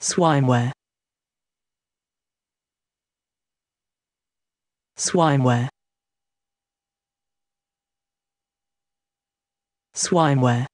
Swimwear. Swimwear. Swimwear.